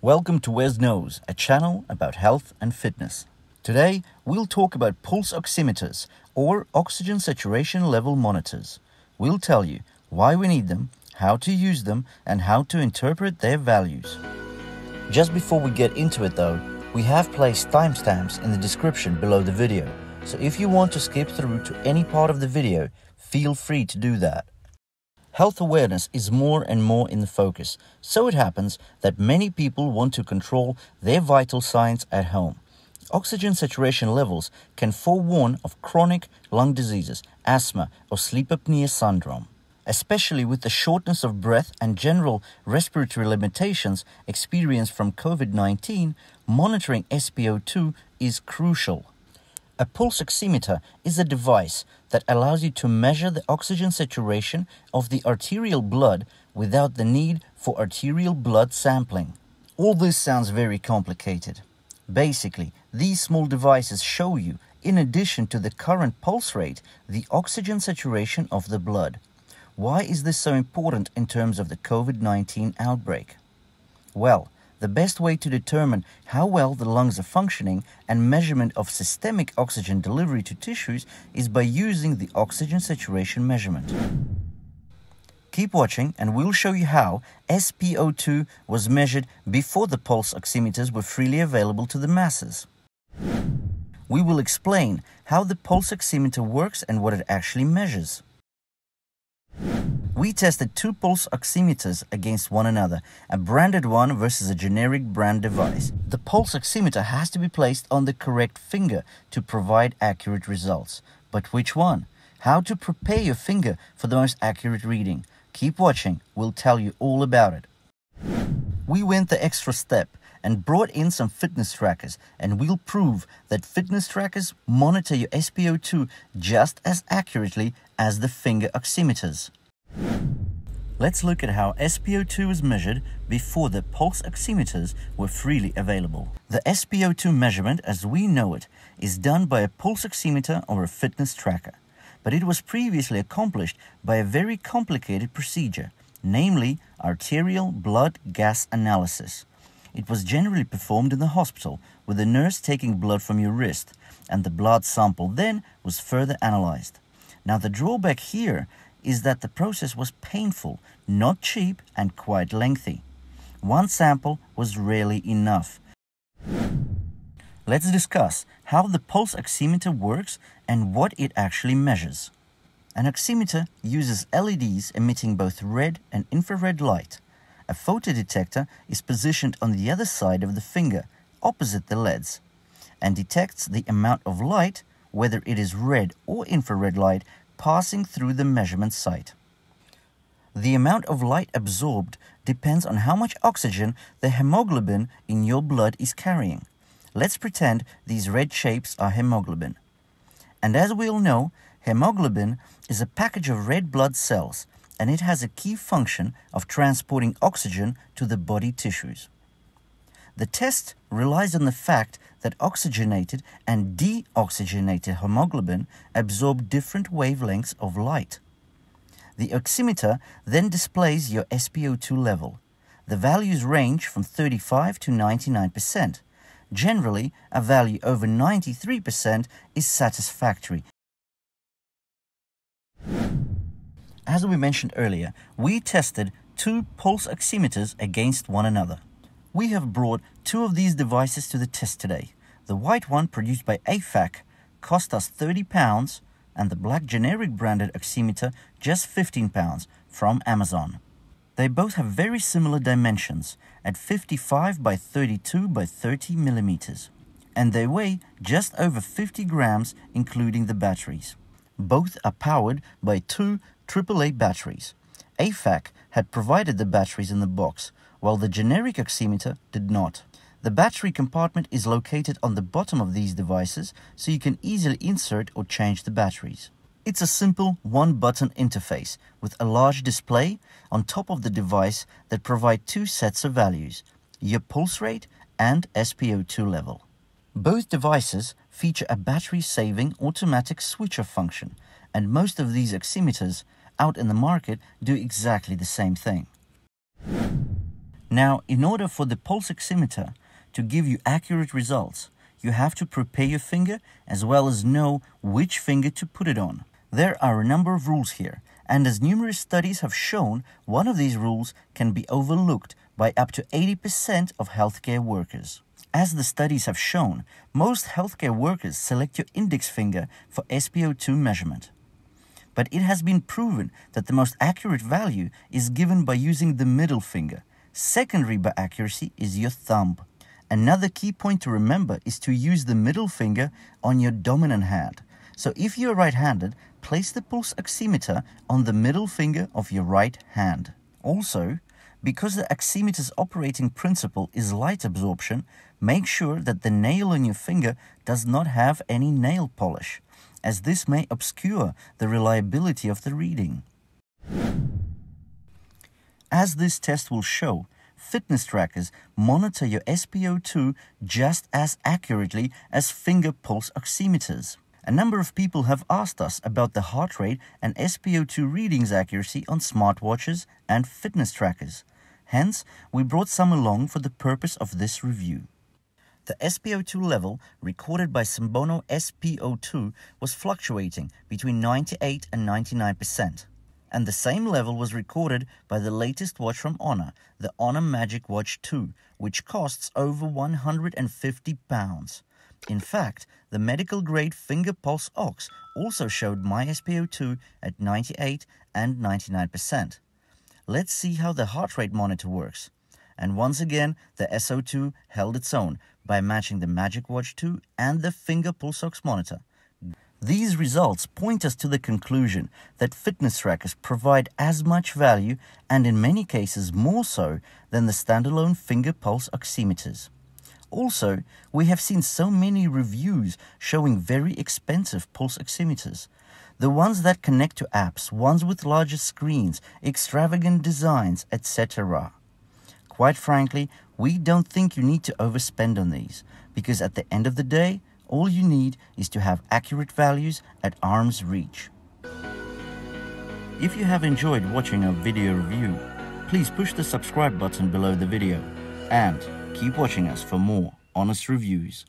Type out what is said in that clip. Welcome to Wes Knows, a channel about health and fitness. Today, we'll talk about pulse oximeters, or oxygen saturation level monitors. We'll tell you why we need them, how to use them, and how to interpret their values. Just before we get into it though, we have placed timestamps in the description below the video, so if you want to skip through to any part of the video, feel free to do that. Health awareness is more and more in the focus, so it happens that many people want to control their vital signs at home. Oxygen saturation levels can forewarn of chronic lung diseases, asthma, or sleep apnea syndrome. Especially with the shortness of breath and general respiratory limitations experienced from COVID-19, monitoring SpO2 is crucial. A pulse oximeter is a device that allows you to measure the oxygen saturation of the arterial blood without the need for arterial blood sampling. All this sounds very complicated. Basically, these small devices show you, in addition to the current pulse rate, the oxygen saturation of the blood. Why is this so important in terms of the COVID-19 outbreak? Well, the best way to determine how well the lungs are functioning and measurement of systemic oxygen delivery to tissues is by using the oxygen saturation measurement. Keep watching and we'll show you how SpO2 was measured before the pulse oximeters were freely available to the masses. We will explain how the pulse oximeter works and what it actually measures. We tested two pulse oximeters against one another, a branded one versus a generic brand device. The pulse oximeter has to be placed on the correct finger to provide accurate results. But which one? How to prepare your finger for the most accurate reading? Keep watching, we'll tell you all about it. We went the extra step and brought in some fitness trackers, and we'll prove that fitness trackers monitor your SpO2 just as accurately as the finger oximeters. Let's look at how SpO2 was measured before the pulse oximeters were freely available. The SpO2 measurement, as we know it, is done by a pulse oximeter or a fitness tracker, but it was previously accomplished by a very complicated procedure, namely arterial blood gas analysis. It was generally performed in the hospital, with a nurse taking blood from your wrist, and the blood sample then was further analyzed. Now, the drawback here is that the process was painful, not cheap, and quite lengthy. One sample was rarely enough. Let's discuss how the pulse oximeter works and what it actually measures. An oximeter uses LEDs emitting both red and infrared light. A photodetector is positioned on the other side of the finger, opposite the LEDs, and detects the amount of light, whether it is red or infrared light, passing through the measurement site. The amount of light absorbed depends on how much oxygen the hemoglobin in your blood is carrying. Let's pretend these red shapes are hemoglobin. And as we all know, hemoglobin is a package of red blood cells, and it has a key function of transporting oxygen to the body tissues. The test relies on the fact that oxygenated and deoxygenated hemoglobin absorb different wavelengths of light. The oximeter then displays your SpO2 level. The values range from 35 to 99%. Generally, a value over 93% is satisfactory. As we mentioned earlier, we tested two pulse oximeters against one another. We have brought two of these devices to the test today. The white one, produced by AFAC, cost us £30, and the black generic branded oximeter just £15 from Amazon. They both have very similar dimensions at 55 by 32 by 30 millimeters, and they weigh just over 50 grams, including the batteries. Both are powered by two AAA batteries. AFAC had provided the batteries in the box, while the generic oximeter did not. The battery compartment is located on the bottom of these devices, so you can easily insert or change the batteries. It's a simple one-button interface with a large display on top of the device that provide two sets of values, your pulse rate and SpO2 level. Both devices feature a battery-saving automatic switcher function, and most of these oximeters out in the market do exactly the same thing. Now, in order for the pulse oximeter to give you accurate results, you have to prepare your finger as well as know which finger to put it on. There are a number of rules here, and as numerous studies have shown, one of these rules can be overlooked by up to 80% of healthcare workers. As the studies have shown, most healthcare workers select your index finger for SpO2 measurement. But it has been proven that the most accurate value is given by using the middle finger. Secondary by accuracy is your thumb. Another key point to remember is to use the middle finger on your dominant hand. So if you are right-handed, place the pulse oximeter on the middle finger of your right hand. Also, because the oximeter's operating principle is light absorption, make sure that the nail on your finger does not have any nail polish, as this may obscure the reliability of the reading. As this test will show, fitness trackers monitor your SpO2 just as accurately as finger pulse oximeters. A number of people have asked us about the heart rate and SpO2 readings accuracy on smartwatches and fitness trackers. Hence, we brought some along for the purpose of this review. The SpO2 level recorded by Symbono SpO2 was fluctuating between 98 and 99%. And the same level was recorded by the latest watch from Honor, the Honor Magic Watch 2, which costs over £150. In fact, the medical-grade finger pulse ox also showed my SpO2 at 98 and 99%. Let's see how the heart rate monitor works. And once again, the SO2 held its own by matching the Magic Watch 2 and the finger pulse ox monitor. These results point us to the conclusion that fitness trackers provide as much value, and in many cases more so, than the standalone finger pulse oximeters. Also, we have seen so many reviews showing very expensive pulse oximeters. The ones that connect to apps, ones with larger screens, extravagant designs, etc. Quite frankly, we don't think you need to overspend on these, because at the end of the day, all you need is to have accurate values at arm's reach. If you have enjoyed watching our video review, please push the subscribe button below the video and keep watching us for more honest reviews.